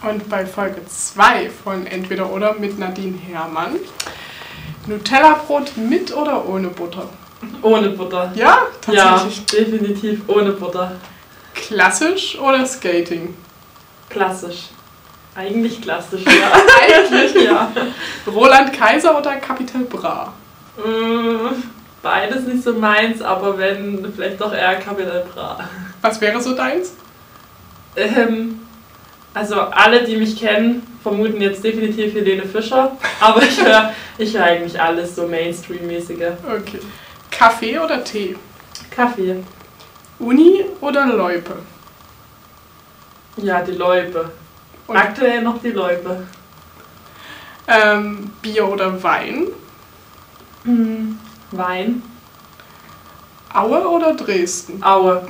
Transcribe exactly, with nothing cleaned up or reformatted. Und bei Folge zwei von Entweder oder mit Nadine Herrmann. Nutella-Brot mit oder ohne Butter? Ohne Butter. Ja, tatsächlich. Ja, definitiv ohne Butter. Klassisch oder Skating? Klassisch. Eigentlich klassisch, ja. Eigentlich, ja. Roland Kaiser oder Capital Bra? Beides nicht so meins, aber wenn, vielleicht doch eher Capital Bra. Was wäre so deins? Ähm, also alle, die mich kennen, vermuten jetzt definitiv Helene Fischer, aber ich höre ich hör eigentlich alles so Mainstream-mäßige. Okay. Kaffee oder Tee? Kaffee. Uni oder Loipe? Ja, die Loipe. Und aktuell noch die Loipe. Ähm, Bier oder Wein? Hm, Wein. Aue oder Dresden? Aue.